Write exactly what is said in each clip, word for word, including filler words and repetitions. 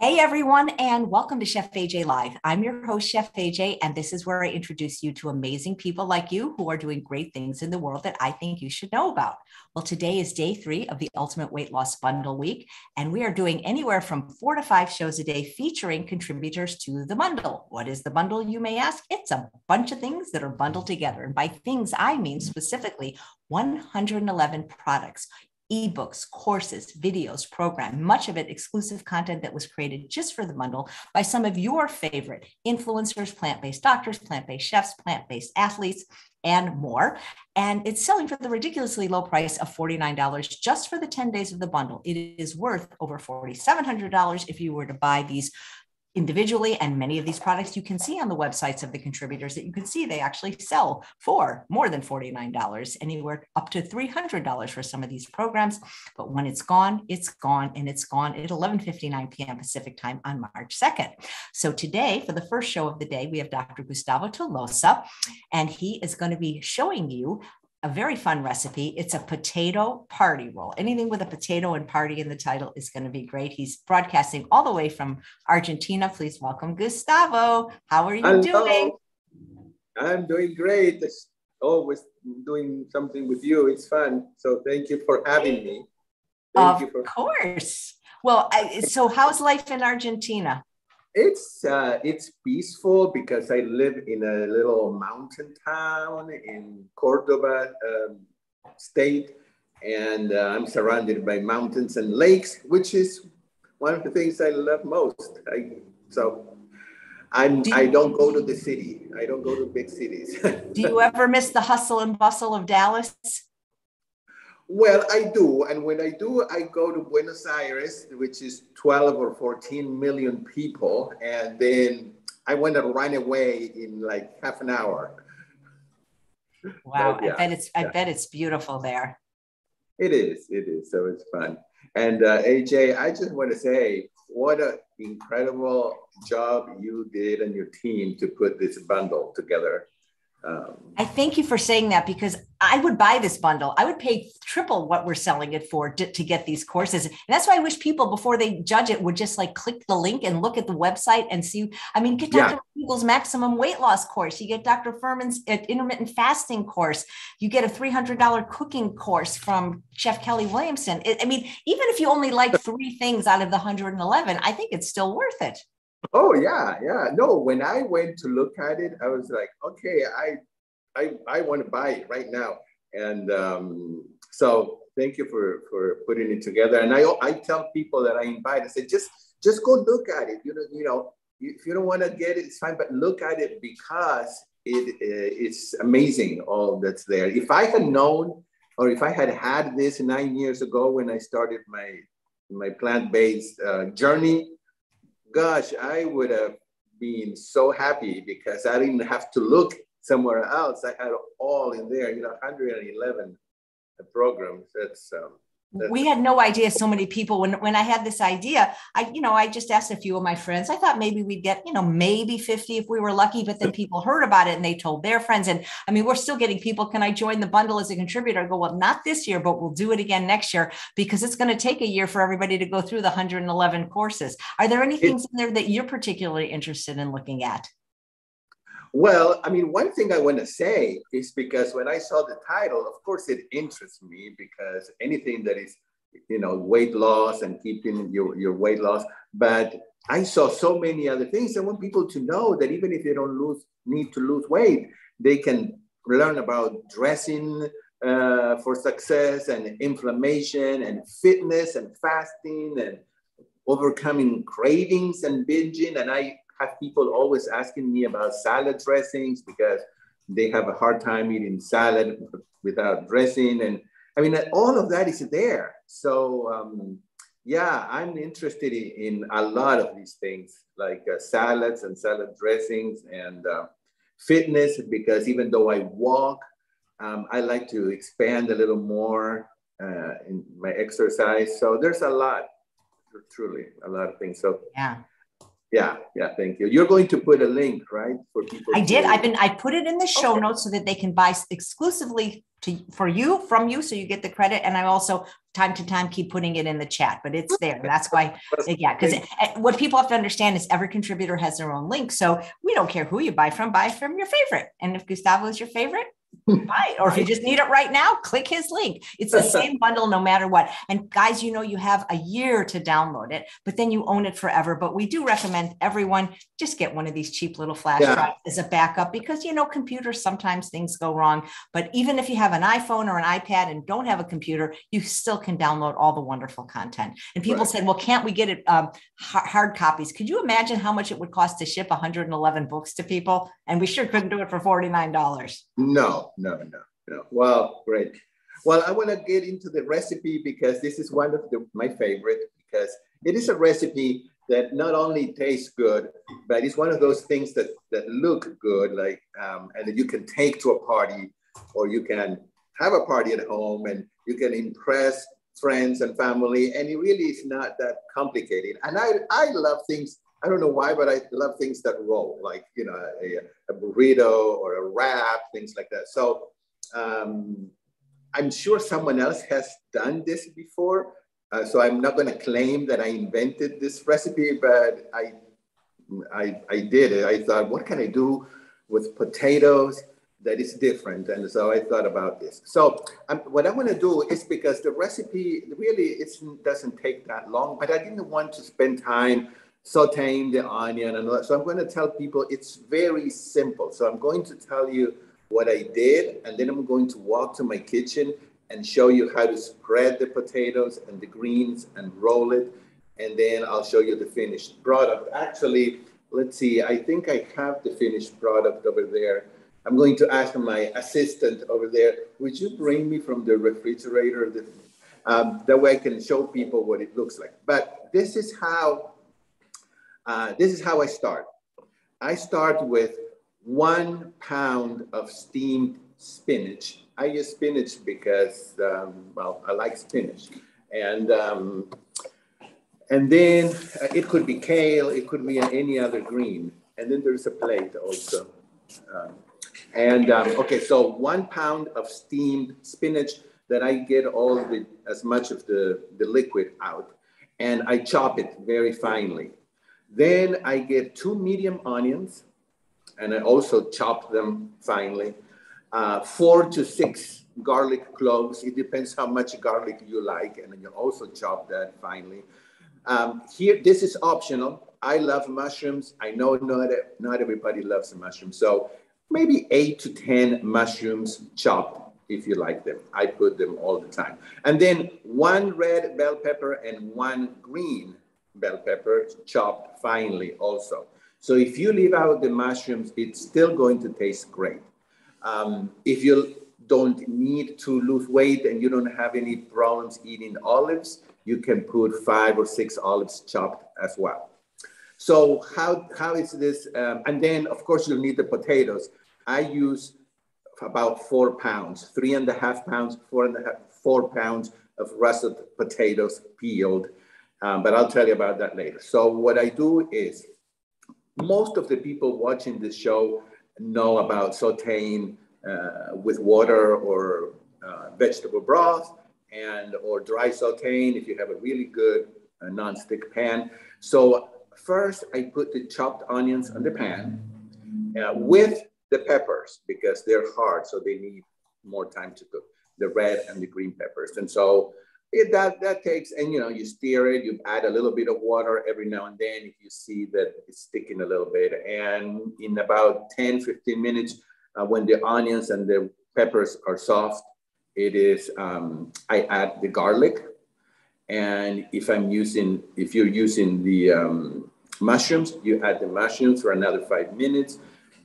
Hey everyone, and welcome to Chef A J Live. I'm your host, Chef A J, and this is where I introduce you to amazing people like you who are doing great things in the world that I think you should know about. Well, today is day three of the Ultimate Weight Loss Bundle Week, and we are doing anywhere from four to five shows a day featuring contributors to the bundle. What is the bundle, you may ask? It's a bunch of things that are bundled together. And by things, I mean specifically one hundred eleven products. Ebooks, courses, videos, program, much of it exclusive content that was created just for the bundle by some of your favorite influencers, plant-based doctors, plant-based chefs, plant-based athletes, and more. And it's selling for the ridiculously low price of forty-nine dollars just for the ten days of the bundle. It is worth over forty-seven hundred dollars if you were to buy these individually, and many of these products you can see on the websites of the contributors that you can see they actually sell for more than forty-nine dollars, anywhere up to three hundred dollars for some of these programs. But when it's gone, it's gone, and it's gone at eleven fifty-nine p m Pacific time on March second. So today, for the first show of the day, we have Doctor Gustavo Tolosa, and he is going to be showing you a very fun recipe. It's a potato party roll. Anything with a potato and party in the title is going to be great. He's broadcasting all the way from Argentina. Please welcome Gustavo. How are you Hello. doing? I'm doing great. It's always doing something with you. It's fun. So thank you for having me. Thank of you for course. Well, I, so how's life in Argentina? It's uh, it's peaceful because I live in a little mountain town in Cordoba um, state, and uh, I'm surrounded by mountains and lakes, which is one of the things I love most. I, so I'm, do you, I don't go to the city. I don't go to big cities. Do you ever miss the hustle and bustle of Dallas? Well, I do. And when I do, I go to Buenos Aires, which is twelve or fourteen million people. And then I want to run away in like half an hour. Wow. But, yeah, I bet it's, yeah. I bet it's beautiful there. It is. It is. So it's fun. And uh, A J, I just want to say what an incredible job you did and your team to put this bundle together. Um, I thank you for saying that, because I would buy this bundle. I would pay triple what we're selling it for to, to get these courses. And that's why I wish people, before they judge it, would just like click the link and look at the website and see. I mean, get Doctor McDougall's maximum weight loss course. You get Doctor Furman's intermittent fasting course. You get a three hundred dollar cooking course from Chef Kelly Williamson. It, I mean, even if you only like three things out of the one hundred eleven, I think it's still worth it. Oh yeah, yeah. No, when I went to look at it, I was like, okay, I, I, I want to buy it right now. And um, so, thank you for for putting it together. And I, I tell people that I invite, I say, just, just go look at it. You know, you know, if you don't want to get it, it's fine. But look at it, because it, it's amazing all that's there. If I had known, or if I had had this nine years ago when I started my my plant-based uh, journey, gosh, I would have been so happy, because I didn't have to look somewhere else. I had all in there, you know, one hundred eleven programs. That's, um, that's we had no idea so many people. When when I had this idea, I, you know, I just asked a few of my friends. I thought maybe we'd get, you know, maybe fifty if we were lucky, but then people heard about it and they told their friends. And I mean, we're still getting people, can I join the bundle as a contributor? I go, well, not this year, but we'll do it again next year, because it's going to take a year for everybody to go through the one hundred eleven courses. Are there any things in there that you're particularly interested in looking at? Well, I mean, one thing I want to say is, because when I saw the title, of course, it interests me, because anything that is, you know, weight loss and keeping your, your weight loss. But I saw so many other things. I want people to know that even if they don't lose, need to lose weight, they can learn about dressing uh, for success, and inflammation, and fitness, and fasting, and overcoming cravings and binging. And I have people always asking me about salad dressings, because they have a hard time eating salad without dressing. And I mean, all of that is there. So um, yeah, I'm interested in, in a lot of these things, like uh, salads and salad dressings, and uh, fitness, because even though I walk, um, I like to expand a little more uh, in my exercise. So there's a lot, truly a lot of things. So yeah. Yeah, yeah, thank you. You're going to put a link, right, for people? I did. I've been, I put it in the show notes so that they can buy exclusively to for you from you, so you get the credit. And I also time to time keep putting it in the chat, but it's there. That's why, yeah. Because what people have to understand is every contributor has their own link, so we don't care who you buy from. Buy from your favorite, and if Gustavo is your favorite, buy it. Or if you just need it right now, click his link. It's the same bundle no matter what. And guys, you know, you have a year to download it, but then you own it forever. But we do recommend everyone just get one of these cheap little flash yeah. drives as a backup, because, you know, computers, sometimes things go wrong. But even if you have an iPhone or an iPad and don't have a computer, you still can download all the wonderful content. And people right. said, well, can't we get it um, hard copies? Could you imagine how much it would cost to ship one hundred eleven books to people? And we sure couldn't do it for forty-nine dollars. No. No, no, no. Wow, great. Well, I want to get into the recipe, because this is one of the, my favorite, because it is a recipe that not only tastes good, but it's one of those things that, that look good, like, um, and that you can take to a party, or you can have a party at home, and you can impress friends and family. And it really is not that complicated. And I, I love things, I don't know why, but I love things that roll, like, you know, a, a burrito or a wrap, things like that. So um, I'm sure someone else has done this before. Uh, so I'm not going to claim that I invented this recipe, but I, I, I did it. I thought, what can I do with potatoes that is different? And so I thought about this. So um, what I want to do is, because the recipe really it's, doesn't take that long, but I didn't want to spend time sauteing the onion and all that. So I'm going to tell people it's very simple. So I'm going to tell you what I did, and then I'm going to walk to my kitchen and show you how to spread the potatoes and the greens and roll it. And then I'll show you the finished product. Actually, let's see, I think I have the finished product over there. I'm going to ask my assistant over there, would you bring me from the refrigerator? Um, that way I can show people what it looks like. But this is how Uh, this is how I start. I start with one pound of steamed spinach. I use spinach because, um, well, I like spinach. And, um, and then uh, it could be kale, it could be any other green. And then there's a plate also. Um, and um, okay, so one pound of steamed spinach that I get all the, as much of the, the liquid out. And I chop it very finely. Then I get two medium onions, and I also chop them finely. Uh, four to six garlic cloves. It depends how much garlic you like, and you also chop that finely. Um, here, this is optional. I love mushrooms. I know not, not everybody loves mushrooms. So maybe eight to ten mushrooms chopped if you like them. I put them all the time. And then one red bell pepper and one green bell pepper chopped finely also. So if you leave out the mushrooms, it's still going to taste great. Um, if you don't need to lose weight and you don't have any problems eating olives, you can put five or six olives chopped as well. So how, how is this? Um, and then of course you'll need the potatoes. I use about four pounds, three and a half pounds, four and a half, four pounds of russet potatoes peeled. Um, but I'll tell you about that later. So what I do is, most of the people watching this show know about sauteing uh, with water or uh, vegetable broth, and or dry sauteing if you have a really good uh, nonstick pan. So first I put the chopped onions on the pan uh, with the peppers, because they're hard, so they need more time to cook, the red and the green peppers. And so It, that, that takes, and you know, you stir it, you add a little bit of water every now and then if you see that it's sticking a little bit. And in about ten, fifteen minutes, uh, when the onions and the peppers are soft, it is, um, I add the garlic. And if I'm using, if you're using the um, mushrooms, you add the mushrooms for another five minutes.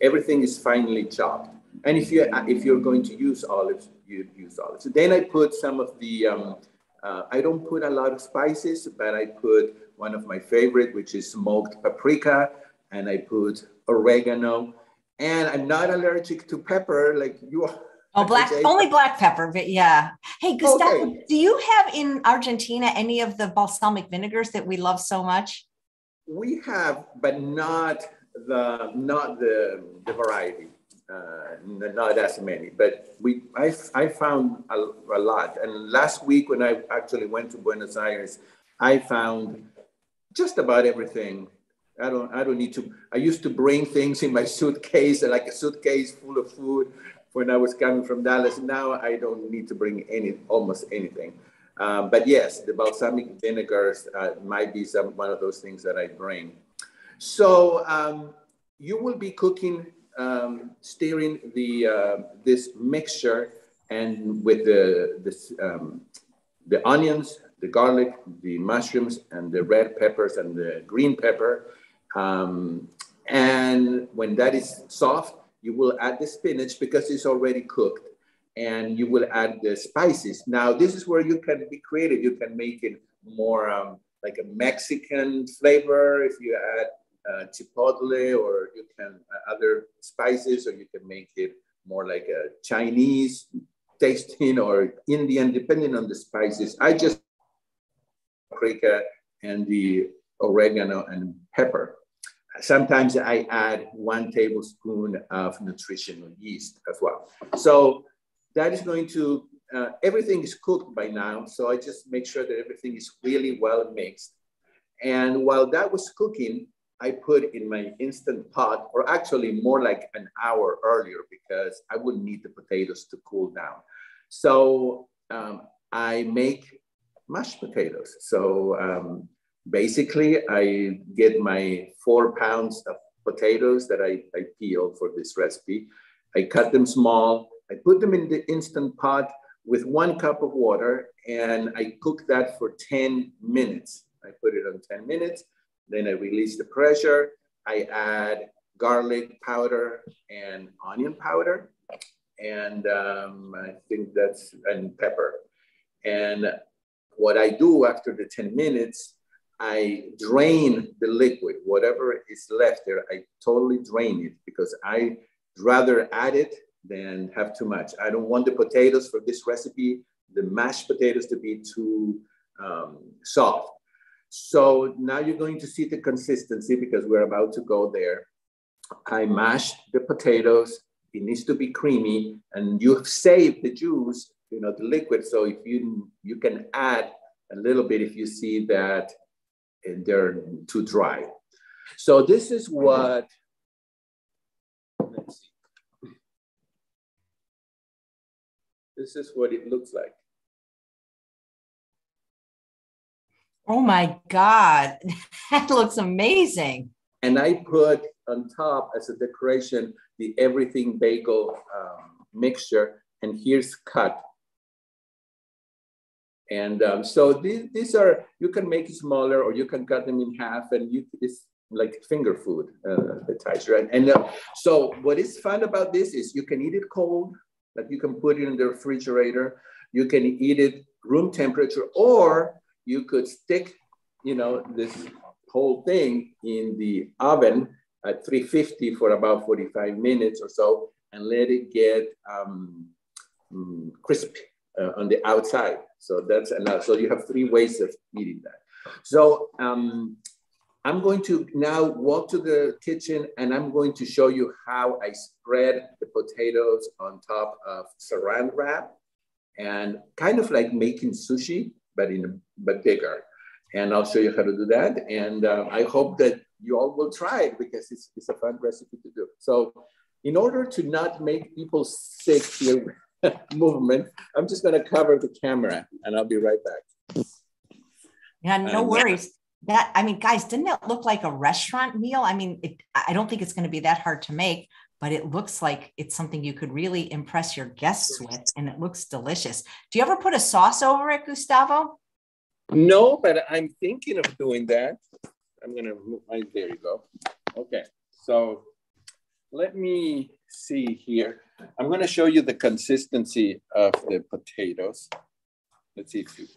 Everything is finely chopped. And if, you, if you're going to use olives, you use olives. So then I put some of the, um, Uh, I don't put a lot of spices, but I put one of my favorite, which is smoked paprika, and I put oregano. And I'm not allergic to pepper, like you are. Oh, black, only black pepper, but yeah. Hey, Gustavo, okay. Do you have in Argentina any of the balsamic vinegars that we love so much? We have, but not the, not the, the variety. uh, not as many, but we I, I found a, a lot. And last week when I actually went to Buenos Aires, I found just about everything. I don't I don't need to, I used to bring things in my suitcase, like a suitcase full of food when I was coming from Dallas. Now I don't need to bring any, almost anything. Um, but yes, the balsamic vinegars uh, might be some, one of those things that I bring. So um, you will be cooking, um, stirring the, uh, this mixture and with the, this, um, the onions, the garlic, the mushrooms, and the red peppers and the green pepper. Um, and when that is soft, you will add the spinach because it's already cooked, and you will add the spices. Now, this is where you can be creative. You can make it more um, like a Mexican flavor if you add uh, chipotle, or you can uh, other spices, or you can make it more like a Chinese tasting or Indian, depending on the spices. I just paprika and the oregano and pepper. Sometimes I add one tablespoon of nutritional yeast as well. So that is going to, uh, everything is cooked by now. So I just make sure that everything is really well mixed. And while that was cooking, I put in my Instant Pot, or actually more like an hour earlier, because I wouldn't need the potatoes to cool down. So um, I make mashed potatoes. So um, basically, I get my four pounds of potatoes that I, I peel for this recipe. I cut them small. I put them in the Instant Pot with one cup of water, and I cook that for ten minutes. I put it on ten minutes. Then I release the pressure. I add garlic powder and onion powder, and um, I think that's, and pepper. And what I do after the ten minutes, I drain the liquid, whatever is left there, I totally drain it, because I'd rather add it than have too much. I don't want the potatoes for this recipe, the mashed potatoes, to be too um, soft. So now you're going to see the consistency, because we're about to go there. I mashed the potatoes. It needs to be creamy, and you've saved the juice, you know, the liquid. So if you, you can add a little bit if you see that they're too dry. So this is what, let's see. This is what it looks like. Oh my God, that looks amazing. And I put on top as a decoration, the everything bagel um, mixture, and here's cut. And um, so these, these are, you can make it smaller, or you can cut them in half, and you, it's like finger food uh, appetizer. And, and uh, so what is fun about this is you can eat it cold, like you can put it in the refrigerator, you can eat it room temperature, or you could stick, you know, this whole thing in the oven at three fifty for about forty-five minutes or so, and let it get um, crispy uh, on the outside. So that's another, so you have three ways of eating that. So um, I'm going to now walk to the kitchen, and I'm going to show you how I spread the potatoes on top of saran wrap, and kind of like making sushi, but in a, but bigger. And I'll show you how to do that. And uh, I hope that you all will try it, because it's, it's a fun recipe to do. So in order to not make people sick here movement, I'm just gonna cover the camera, and I'll be right back. Yeah, no um, worries. That, I mean, guys, didn't that look like a restaurant meal? I mean, it, I don't think it's gonna be that hard to make, but it looks like it's something you could really impress your guests with, and it looks delicious. Do you ever put a sauce over it, Gustavo? No, but I'm thinking of doing that. I'm gonna move, right, there you go. Okay, so let me see here. I'm gonna show you the consistency of the potatoes. Let's see if you,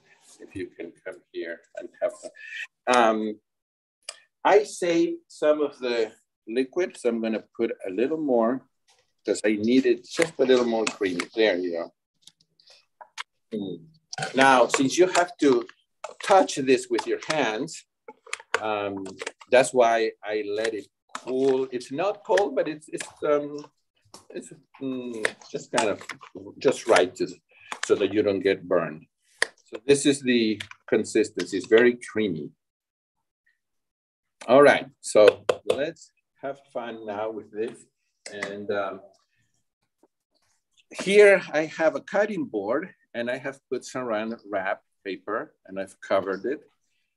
if you can come here and have that. Um, I saved some of the liquid, so I'm gonna put a little more, because I needed just a little more cream. There you go. Mm. Now, since you have to touch this with your hands, um, that's why I let it cool. It's not cold, but it's, it's um, it's mm, just kind of just right, just so that you don't get burned. So this is the consistency. It's very creamy. All right, so let's have fun now with this. And um, here I have a cutting board, and I have put some saran wrap paper, and I've covered it.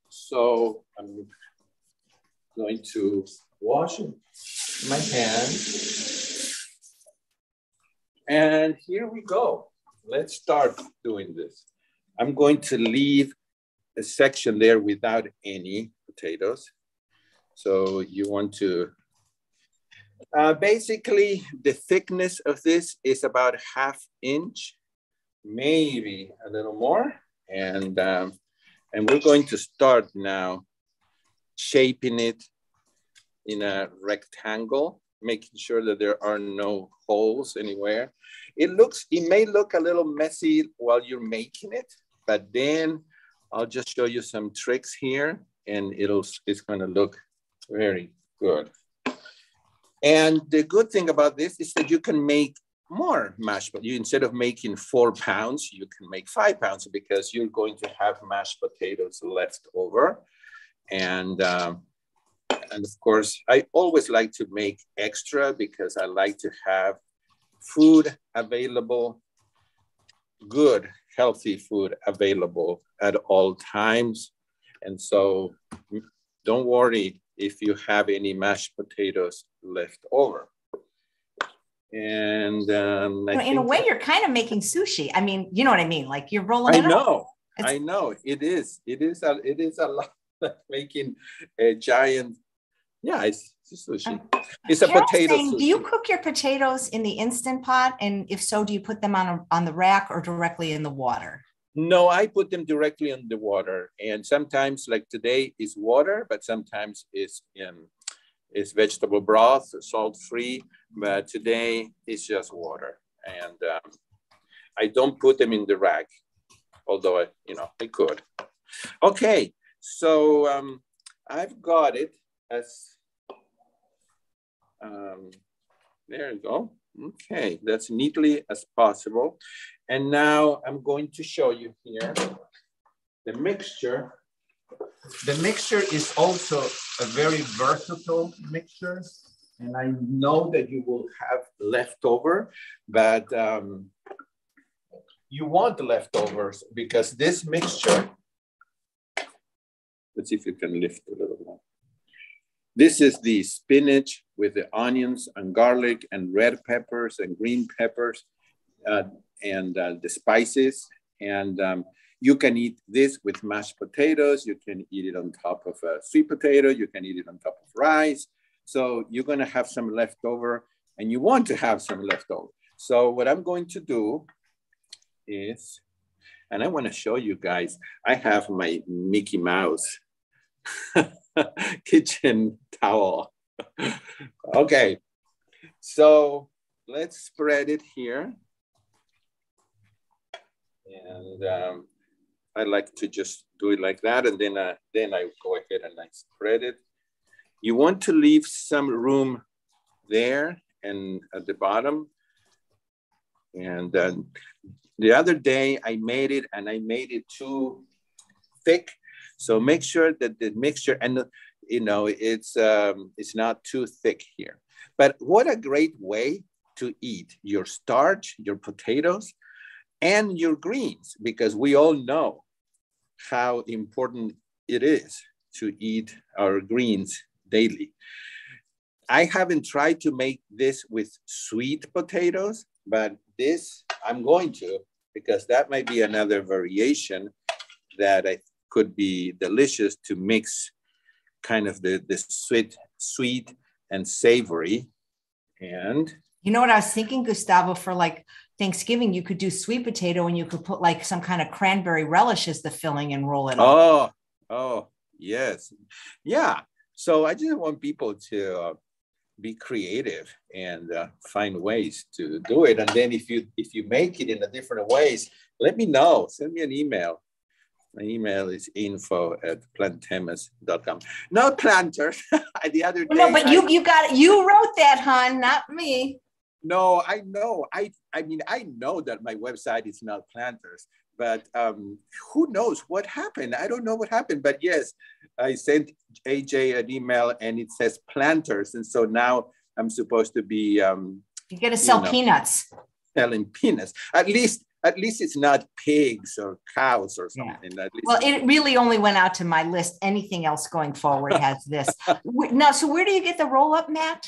So I'm going to wash my hands. And here we go. Let's start doing this. I'm going to leave a section there without any potatoes. So you want to, uh, basically the thickness of this is about half inch, maybe a little more. And, um, and we're going to start now shaping it in a rectangle, making sure that there are no holes anywhere. It looks, it may look a little messy while you're making it, but then I'll just show you some tricks here and it'll, it's gonna look very good. And the good thing about this is that you can make more mashed potatoes. Instead of making four pounds, you can make five pounds because you're going to have mashed potatoes left over. And, um, and of course, I always like to make extra because I like to have food available, good, healthy food available at all times. And so don't worry if you have any mashed potatoes left over. And um, I in a way, you're kind of making sushi. I mean, you know what I mean? Like you're rolling it I know, up. I know, it is. It is a, it is a lot like making a giant, yeah, it's, it's sushi. Um, it's a potato saying, sushi. Do you cook your potatoes in the Instant Pot? And if so, do you put them on, a, on the rack or directly in the water? No, I put them directly in the water. And sometimes, like today, is water, but sometimes it's, um, it's vegetable broth, salt-free. But today, it's just water. And um, I don't put them in the rack, although, I, you know, I could. Okay, so um, I've got it as, um, there you go. Okay, that's neatly as possible. And now I'm going to show you here the mixture. The mixture is also a very versatile mixture. And I know that you will have leftover, but um, you want leftovers because this mixture, let's see if you can lift a little more. This is the spinach with the onions and garlic and red peppers and green peppers uh, and uh, the spices. And um, you can eat this with mashed potatoes. You can eat it on top of a sweet potato. You can eat it on top of rice. So you're gonna have some leftover and you want to have some leftover. So what I'm going to do is, and I wanna show you guys, I have my Mickey Mouse kitchen towel. Okay, so let's spread it here. And um, I like to just do it like that. And then, uh, then I go ahead and I spread it. You want to leave some room there and at the bottom. And um, the other day I made it and I made it too thick. So make sure that the mixture, and you know, it's, um, it's not too thick here. But what a great way to eat your starch, your potatoes, and your greens, because we all know how important it is to eat our greens daily. I haven't tried to make this with sweet potatoes, but this I'm going to, because that might be another variation that I could be delicious to mix kind of the, the sweet, sweet and savory. And you know what I was thinking, Gustavo, for like Thanksgiving, you could do sweet potato and you could put like some kind of cranberry relish as the filling and roll it up. Oh, oh, yes. Yeah. So I just want people to uh, be creative and uh, find ways to do it. And then if you if you make it in a different ways, let me know. Send me an email. My email is info at plantemos dot com. No planters. The other day. No, but I, you you got it. You wrote that, hon, not me. No, I know. I I mean, I know that my website is not Planters, but um, who knows what happened? I don't know what happened, but yes, I sent A J an email and it says Planters. And so now I'm supposed to be- um, You're gonna sell you know, peanuts. Selling peanuts. At least At least it's not pigs or cows or something. Yeah. At least well, it really only went out to my list. Anything else going forward has this. Now, so where do you get the roll-up, Matt?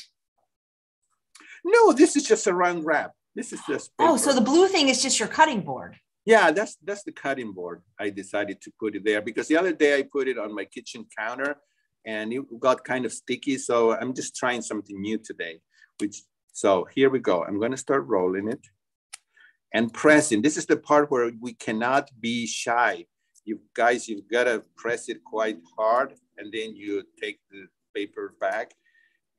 No, this is just a round wrap. This is just paper. Oh, so the blue thing is just your cutting board. Yeah, that's that's the cutting board. I decided to put it there because the other day I put it on my kitchen counter and it got kind of sticky. So I'm just trying something new today. Which so here we go. I'm going to start rolling it. And pressing, this is the part where we cannot be shy. You guys, you've got to press it quite hard, and then you take the paper back,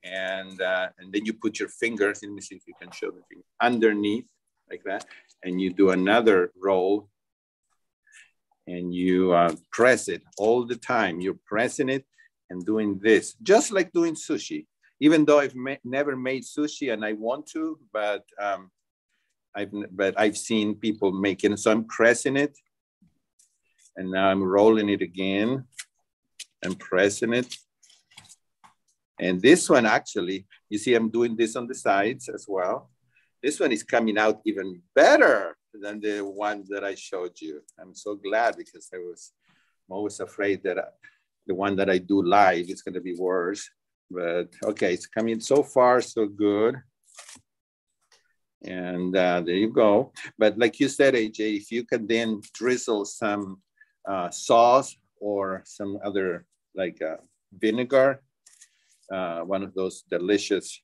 and uh, and then you put your fingers, let me see if you can show the finger, underneath, like that, and you do another roll, and you uh, press it all the time. You're pressing it and doing this, just like doing sushi, even though I've ma- never made sushi and I want to, but, um, I've, but I've seen people making it. So I'm pressing it and now I'm rolling it again and pressing it. And this one actually, you see, I'm doing this on the sides as well. This one is coming out even better than the one that I showed you. I'm so glad because I was I'm always afraid that I, the one that I do live is going to be worse. But okay, it's coming so far, so good. And uh, there you go. But like you said, A J, if you can then drizzle some uh, sauce or some other like uh, vinegar, uh, one of those delicious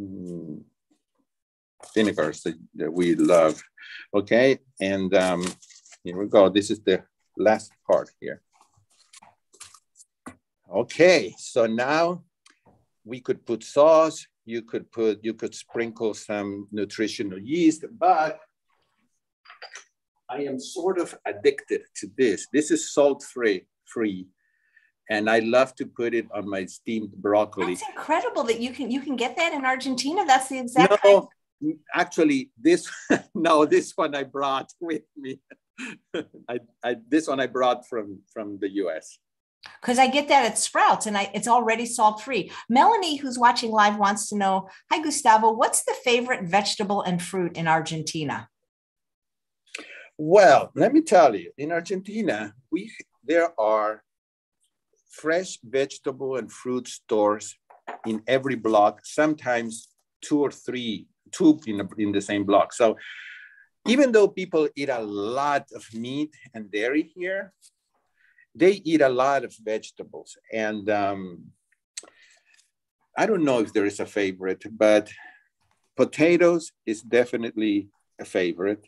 mm, vinegars that, that we love. Okay, and um, here we go. This is the last part here. Okay, so now we could put sauce. You could put, you could sprinkle some nutritional yeast, but I am sort of addicted to this. This is salt-free, free, and I love to put it on my steamed broccoli. It's incredible that you can you can get that in Argentina. That's the exact. No, kind. Actually, this no, this one I brought with me. I, I this one I brought from from the U S Because I get that at Sprouts and I, it's already salt-free. Melanie, who's watching live, wants to know, hi, Gustavo, what's the favorite vegetable and fruit in Argentina? Well, let me tell you, in Argentina, we there are fresh vegetable and fruit stores in every block, sometimes two or three, two in, a, in the same block. So even though people eat a lot of meat and dairy here, they eat a lot of vegetables. And um, I don't know if there is a favorite, but potatoes is definitely a favorite.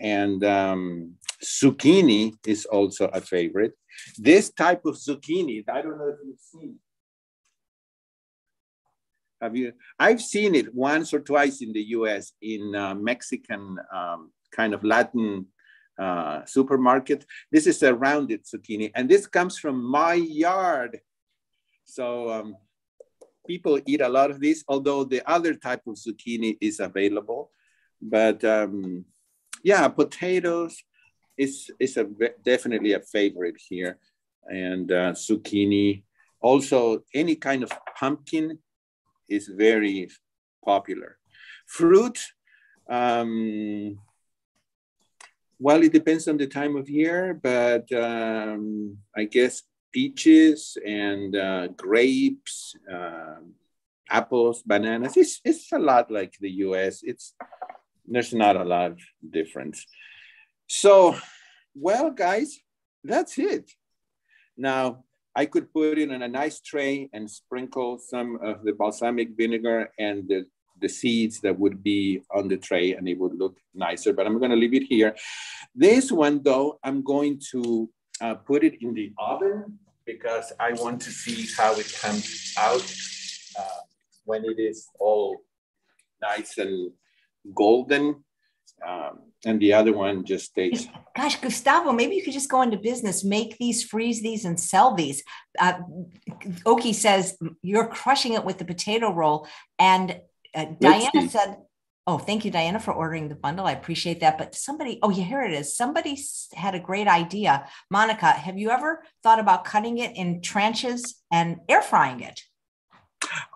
And um, zucchini is also a favorite. This type of zucchini, I don't know if you've seen it. Have you? I've seen it once or twice in the U S in uh, Mexican um, kind of Latin Uh, supermarket. This is a rounded zucchini, and this comes from my yard. So um, people eat a lot of these, although the other type of zucchini is available. But um, yeah, potatoes is, is a, definitely a favorite here. And uh, zucchini, also any kind of pumpkin is very popular. Fruit, um, well, it depends on the time of year, but um, I guess peaches and uh, grapes, uh, apples, bananas. It's, it's a lot like the U S. It's there's not a lot of difference. So, well, guys, that's it. Now, I could put it on a nice tray and sprinkle some of the balsamic vinegar and the the seeds that would be on the tray and it would look nicer, but I'm gonna leave it here. This one though, I'm going to uh, put it in the oven because I want to see how it comes out uh, when it is all nice and golden. Um, and the other one just takes. Gosh, Gustavo, maybe you could just go into business, make these, freeze these, and sell these. Uh, Oki says, you're crushing it with the potato roll. And uh, Diana said, oh, thank you, Diana, for ordering the bundle. I appreciate that. But somebody, oh, yeah, here it is. Somebody had a great idea. Monica, have you ever thought about cutting it in tranches and air frying it?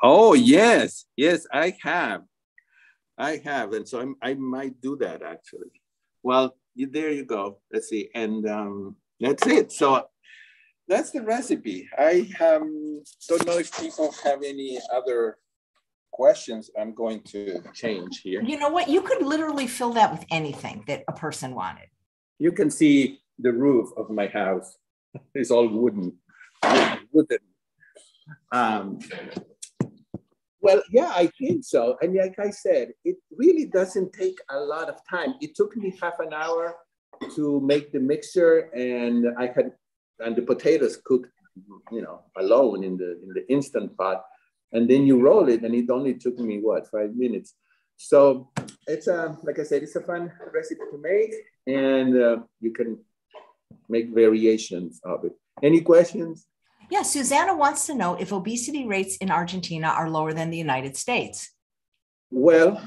Oh, yes. Yes, I have. I have, and so I'm, I might do that actually. Well, you, there you go. Let's see, and um, that's it. So that's the recipe. I um, don't know if people have any other questions. I'm going to change here. You know what? You could literally fill that with anything that a person wanted. You can see the roof of my house. It's all wooden. Wooden. Um, Well, yeah, I think so. And like I said, it really doesn't take a lot of time. It took me half an hour to make the mixture, and I had, and the potatoes cooked, you know, alone in the in the instant pot. And then you roll it, and it only took me what, five minutes. So it's a, like I said, it's a fun recipe to make, and uh, you can make variations of it. Any questions? Yeah, Susanna wants to know if obesity rates in Argentina are lower than the United States. Well,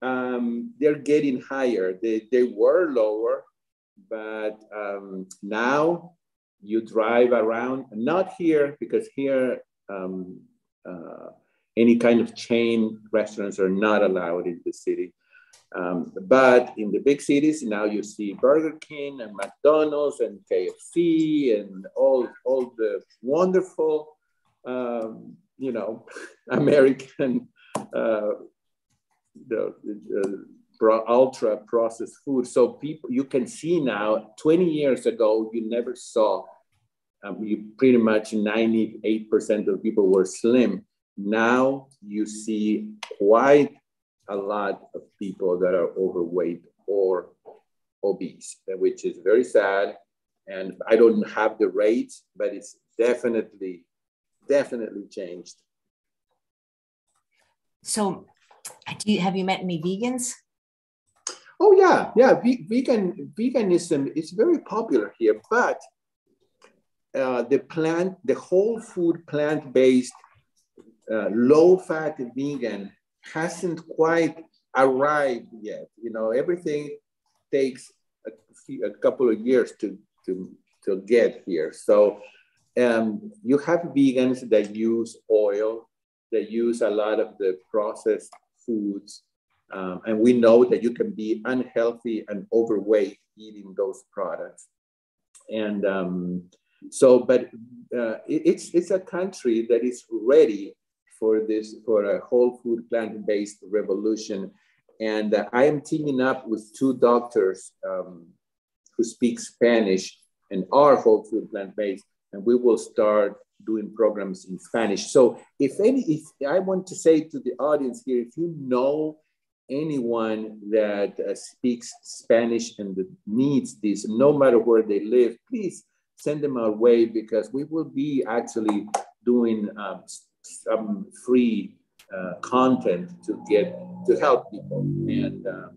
um, they're getting higher. They, they were lower, but um, now you drive around, not here, because here um, uh, any kind of chain restaurants are not allowed in the city. Um, but in the big cities, now you see Burger King and McDonald's and K F C and all, all the wonderful, um, you know, American uh, the, the, the ultra processed food. So people, you can see now, twenty years ago, you never saw, um, you pretty much ninety-eight percent of people were slim. Now you see quite a lot of people that are overweight or obese, which is very sad. And I don't have the rates, but it's definitely, definitely changed. So do you, have you met any vegans? Oh yeah, yeah, v vegan, veganism is very popular here, but uh, the plant, the whole food, plant-based, uh, low-fat vegan hasn't quite arrived yet. You know, everything takes a, few, a couple of years to, to, to get here. So um, you have vegans that use oil, that use a lot of the processed foods. Um, and we know that you can be unhealthy and overweight eating those products. And um, so, but uh, it, it's, it's a country that is ready for this, for a whole food plant-based revolution. And uh, I am teaming up with two doctors um, who speak Spanish and are whole food plant-based, and we will start doing programs in Spanish. So if any, if I want to say to the audience here, if you know anyone that uh, speaks Spanish and needs this, no matter where they live, please send them our way, because we will be actually doing um, some free uh, content to get, to help people. And um,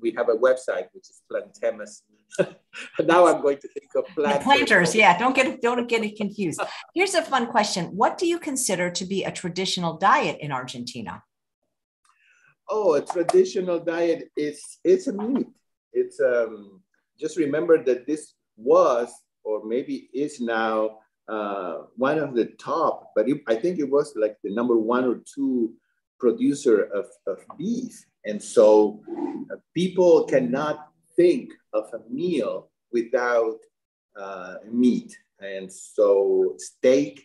we have a website, which is Plantemos. Now I'm going to think of planters. Planters, yeah, don't get, don't get it confused. Here's a fun question. What do you consider to be a traditional diet in Argentina? Oh, a traditional diet is, it's a meat. It's, um, just remember that this was, or maybe is now, Uh, one of the top, but it, I think it was like the number one or two producer of, of beef. And so uh, people cannot think of a meal without uh, meat. And so steak,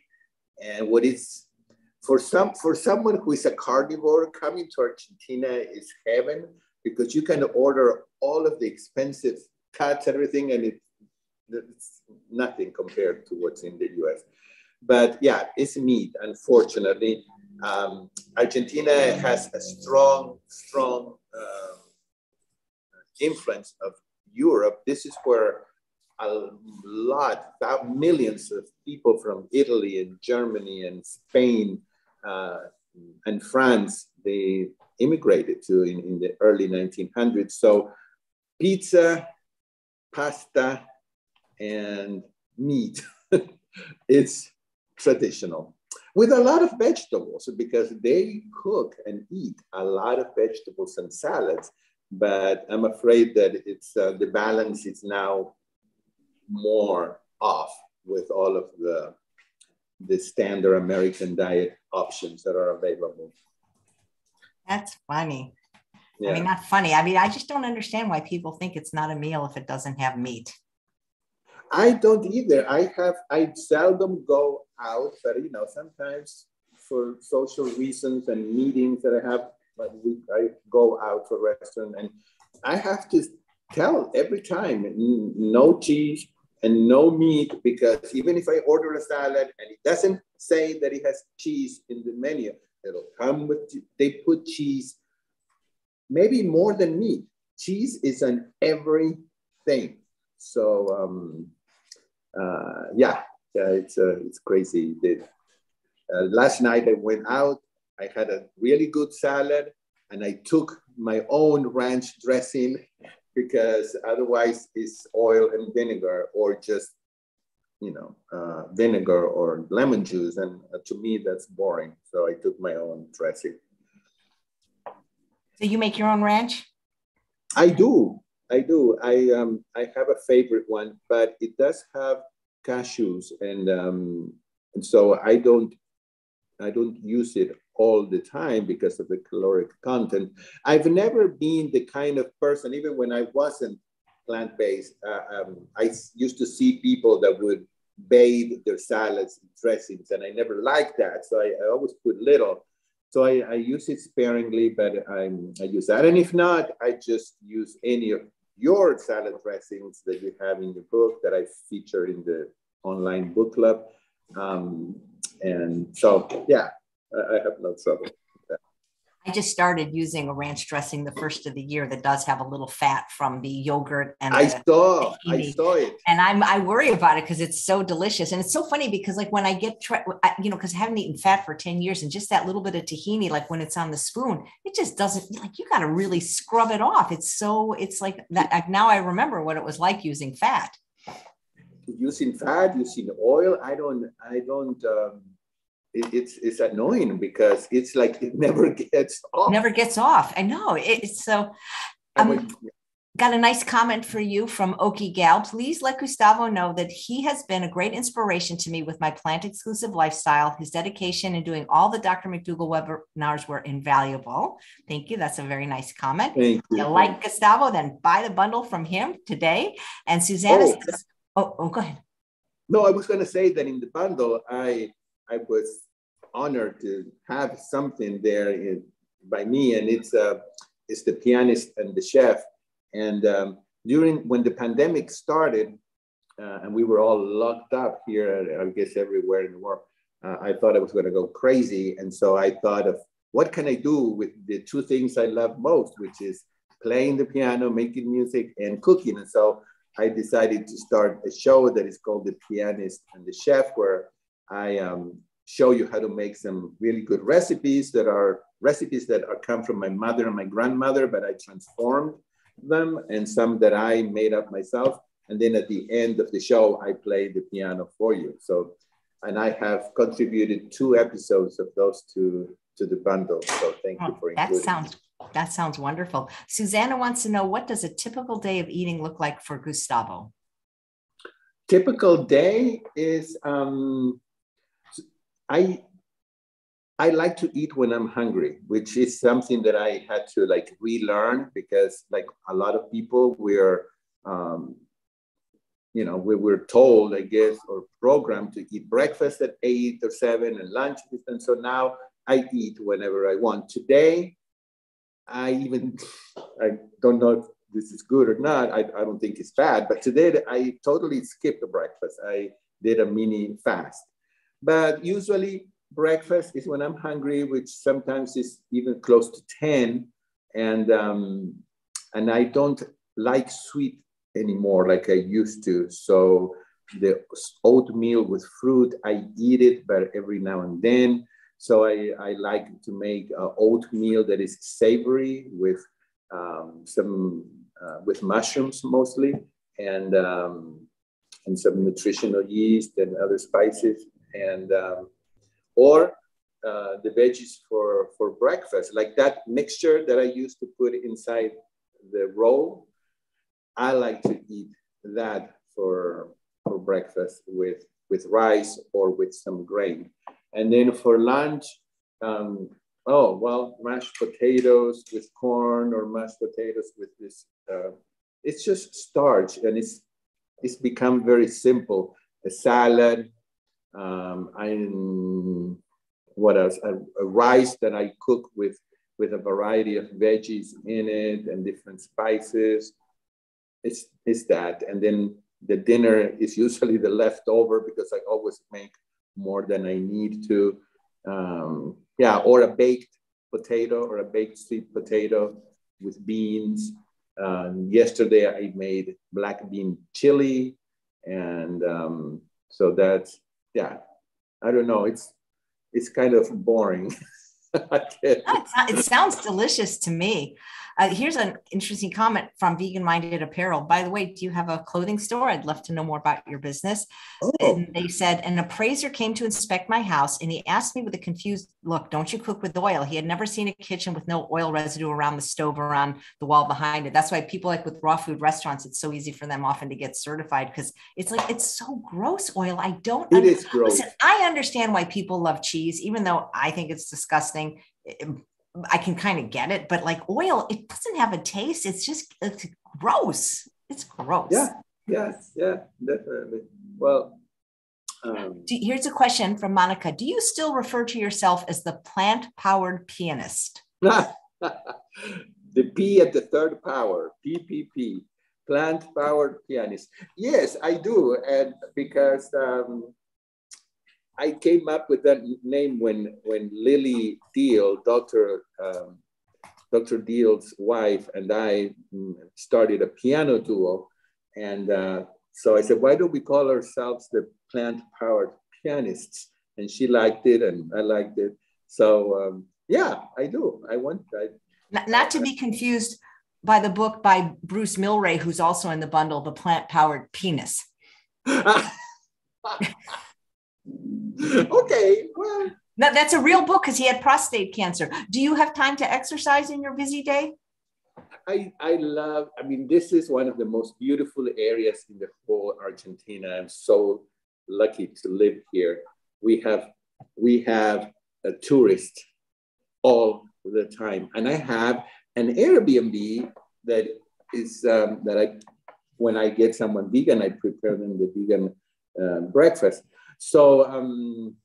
and what is, for some, for someone who is a carnivore, coming to Argentina is heaven, because you can order all of the expensive cuts, everything, and it, it's nothing compared to what's in the U S. But yeah, it's meat, unfortunately. Um, Argentina has a strong, strong uh, influence of Europe. This is where a lot, millions of people from Italy and Germany and Spain uh, and France, they immigrated to in, in the early nineteen hundreds. So pizza, pasta, and meat, it's traditional. With a lot of vegetables, because they cook and eat a lot of vegetables and salads, but I'm afraid that it's uh, the balance is now more off with all of the, the standard American diet options that are available. That's funny. Yeah. I mean, not funny. I mean, I just don't understand why people think it's not a meal if it doesn't have meat. I don't either. I have, I seldom go out, but you know, sometimes for social reasons and meetings that I have, but we, I go out to a restaurant and I have to tell every time, no cheese and no meat, because even if I order a salad and it doesn't say that it has cheese in the menu, it'll come with, they put cheese, maybe more than meat. Cheese is on everything. So um, uh, yeah, yeah, it's uh, it's crazy. It, uh, last night I went out. I had a really good salad, and I took my own ranch dressing because otherwise it's oil and vinegar, or just you know uh, vinegar or lemon juice, and uh, to me that's boring. So I took my own dressing. So you make your own ranch? I do. I do. I um I have a favorite one, but it does have cashews, and um and so I don't I don't use it all the time because of the caloric content. I've never been the kind of person, even when I wasn't plant-based, uh, um, I used to see people that would bathe their salads in dressings, and I never liked that, so I, I always put little. So I, I use it sparingly, but I'm, I use that. And if not, I just use any of your salad dressings that you have in your book that I featured in the online book club. Um, and so, yeah, I, I have no trouble with that. I just started using a ranch dressing the first of the year that does have a little fat from the yogurt. And I the, saw, the I saw it. And I'm, I worry about it because it's so delicious. And it's so funny because like when I get, you know, because I haven't eaten fat for ten years, and just that little bit of tahini, like when it's on the spoon, it just doesn't, like you got to really scrub it off. It's so, it's like that. Now I remember what it was like using fat. Using fat, using oil. I don't, I don't, um, it, it's, it's annoying because it's like, it never gets off. Never gets off. I know it, it's so, um, I mean, got a nice comment for you from Okie Gal. Please let Gustavo know that he has been a great inspiration to me with my plant exclusive lifestyle. His dedication in doing all the Doctor McDougall webinars were invaluable. Thank you. That's a very nice comment. Thank you. You like Gustavo, then buy the bundle from him today. And Susanna oh. says, Oh, oh, go ahead. No, I was going to say that in the bundle, I I was honored to have something there in, by me, and it's uh, it's The Pianist and the Chef. And um, during when the pandemic started, uh, and we were all locked up here, I guess everywhere in the world, uh, I thought I was going to go crazy, and so I thought of what can I do with the two things I love most, which is playing the piano, making music, and cooking, and so. I decided to start a show that is called The Pianist and the Chef, where I um, show you how to make some really good recipes that are recipes that are come from my mother and my grandmother, but I transformed them, and some that I made up myself. And then at the end of the show, I play the piano for you. So, and I have contributed two episodes of those two to the bundle. So thank oh, you for including that. Sounds That sounds wonderful. Susanna wants to know, what does a typical day of eating look like for Gustavo? Typical day is, um, I, I like to eat when I'm hungry, which is something that I had to like relearn because like a lot of people we're, um, you know, we were told, I guess, or programmed to eat breakfast at eight or seven and lunch. And so now I eat whenever I want. Today, I even, I don't know if this is good or not. I, I don't think it's bad, but today I totally skipped the breakfast. I did a mini fast, but usually breakfast is when I'm hungry, which sometimes is even close to ten. And, um, and I don't like sweet anymore like I used to. So the oatmeal with fruit, I eat it, but every now and then. So I, I like to make uh, oatmeal that is savory with um, some uh, with mushrooms mostly, and um, and some nutritional yeast and other spices, and um, or uh, the veggies for for breakfast, like that mixture that I used to put inside the roll. I like to eat that for for breakfast with with rice or with some grain. And then for lunch, um, oh, well, mashed potatoes with corn or mashed potatoes with this. Uh, it's just starch, and it's it's become very simple. A salad, um, and what else? A, a rice that I cook with, with a variety of veggies in it and different spices. It's, it's that. And then the dinner is usually the leftover because I always make more than I need to. Um, yeah, or a baked potato or a baked sweet potato with beans. Um, yesterday I made black bean chili. And um, so that's, yeah, I don't know. It's, it's kind of boring. It sounds delicious to me. Uh, here's an interesting comment from Vegan Minded Apparel. By the way, do you have a clothing store? I'd love to know more about your business. Oh. And they said, an appraiser came to inspect my house and he asked me with a confused look, don't you cook with oil? He had never seen a kitchen with no oil residue around the stove or on the wall behind it. That's why people like with raw food restaurants, it's so easy for them often to get certified because it's like, it's so gross oil. I don't it under- is gross. Listen, I understand why people love cheese, even though I think it's disgusting. It, I can kind of get it, but like oil, it doesn't have a taste. It's just, it's gross. It's gross. Yeah, yeah, yeah, definitely. Well, um, do, here's a question from Monica. Do you still refer to yourself as the plant-powered pianist? The P at the third power, P P P, plant-powered pianist. Yes, I do, and because um, I came up with that name when, when Lily Diehl, Doctor Um, Doctor Diehl's wife, and I started a piano duo. And uh, so I said, why don't we call ourselves the plant-powered pianists? And she liked it and I liked it. So um, yeah, I do. I want I, not, not to be confused by the book by Bruce Millray, who's also in the bundle, The Plant-Powered Penis. Okay, well. No, that's a real book because he had prostate cancer. Do you have time to exercise in your busy day? I, I love, I mean, this is one of the most beautiful areas in the whole Argentina. I'm so lucky to live here. We have, we have a tourist all the time. And I have an Airbnb that is, um, that I, when I get someone vegan, I prepare them the vegan uh, breakfast. So um,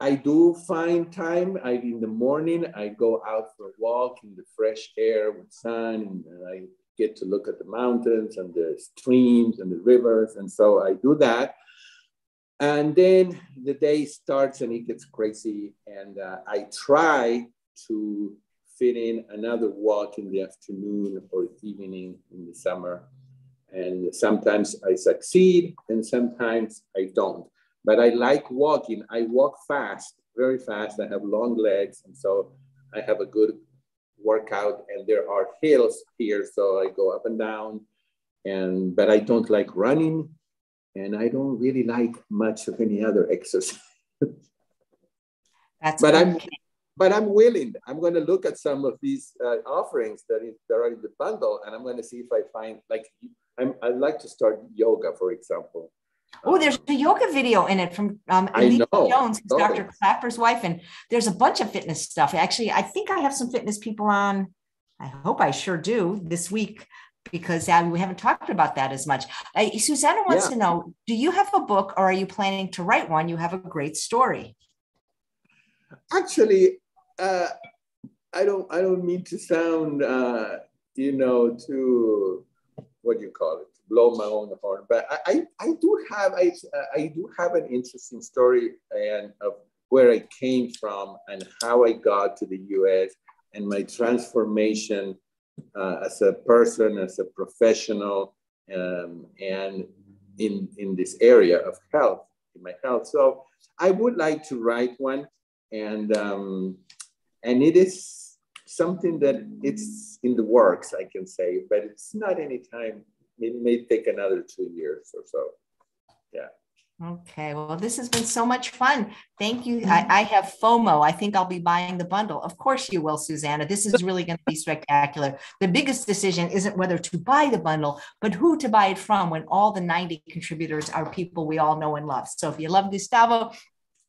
I do find time. I in the morning, I go out for a walk in the fresh air with sun, and I get to look at the mountains and the streams and the rivers. And so I do that. And then the day starts and it gets crazy. And uh, I try to fit in another walk in the afternoon or evening in the summer. And sometimes I succeed and sometimes I don't. But I like walking. I walk fast, very fast. I have long legs, and so I have a good workout. And there are hills here, so I go up and down. And but I don't like running, and I don't really like much of any other exercise. That's but I'm okay. But I'm willing. I'm going to look at some of these uh, offerings that is that are in the bundle, and I'm going to see if I find like I'm, I'd like to start yoga, for example. Oh, there's a yoga video in it from um, Lisa Jones, who's Doctor It. Clapper's wife, and there's a bunch of fitness stuff. Actually, I think I have some fitness people on. I hope I sure do this week because uh, we haven't talked about that as much. Uh, Susanna wants yeah. to know, do you have a book or are you planning to write one? You have a great story. Actually, uh, I don't. I don't mean to sound, uh, you know, too. What do you call it? Blow my own horn, but I, I, I do have I, I do have an interesting story and of where I came from and how I got to the U S and my transformation uh, as a person, as a professional, um, and in in this area of health, in my health. So I would like to write one. and um, and it is something that it's in the works, I can say, but it's not any time. It may take another two years or so. Yeah. Okay. Well, this has been so much fun. Thank you. I, I have FOMO. I think I'll be buying the bundle. Of course you will, Susanna. This is really going to be spectacular. The biggest decision isn't whether to buy the bundle, but who to buy it from when all the ninety contributors are people we all know and love. So if you love Gustavo,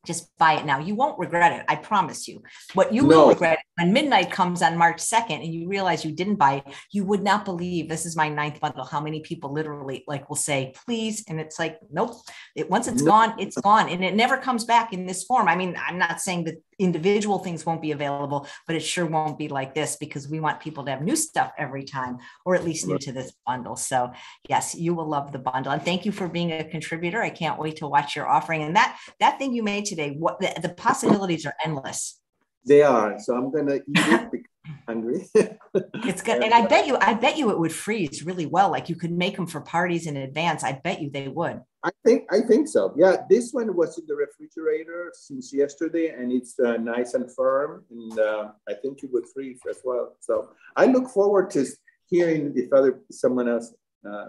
just buy it now. You won't regret it. I promise you. What you no. will regret when midnight comes on March second and you realize you didn't buy it, you would not believe, this is my ninth bundle, how many people literally like will say, please. And it's like, nope. It, once it's no. gone, it's gone. And it never comes back in this form. I mean, I'm not saying that individual things won't be available, but it sure won't be like this, because we want people to have new stuff every time, or at least new to this bundle. So yes, you will love the bundle. And thank you for being a contributor. I can't wait to watch your offering. And that that thing you made today, what the, the possibilities are endless. They are. So I'm gonna eat it because I'm hungry. It's good. And I bet you, I bet you it would freeze really well. Like you could make them for parties in advance. I bet you they would. I think I think so. Yeah, this one was in the refrigerator since yesterday, and it's uh, nice and firm, and uh, I think it would freeze as well. So I look forward to hearing if other someone else uh,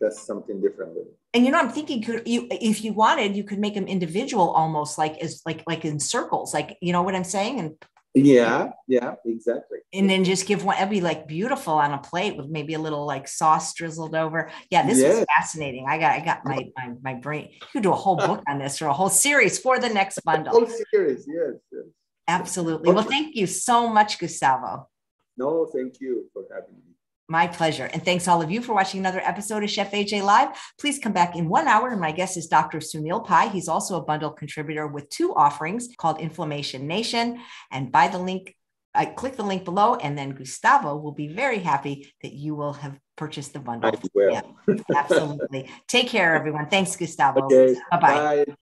does something differently. And you know, I'm thinking, could you, if you wanted, you could make them individual, almost like as like like in circles, like you know what I'm saying, and. Yeah, yeah, exactly. And then just give one, it'd be like beautiful on a plate with maybe a little like sauce drizzled over. Yeah, this yes. was fascinating. I got I got my, my my brain. You could do a whole book on this, or a whole series for the next bundle. Whole series, yes, yes. Absolutely. Okay. Well, thank you so much, Gustavo. No, thank you for having me. My pleasure. And thanks all of you for watching another episode of Chef A J Live. Please come back in one hour. And my guest is Doctor Sunil Pai. He's also a bundle contributor with two offerings called Inflammation Nation. And by the link, I click the link below, and then Gustavo will be very happy that you will have purchased the bundle. I will. Yeah, absolutely. Take care, everyone. Thanks, Gustavo. Okay, bye-bye. Bye.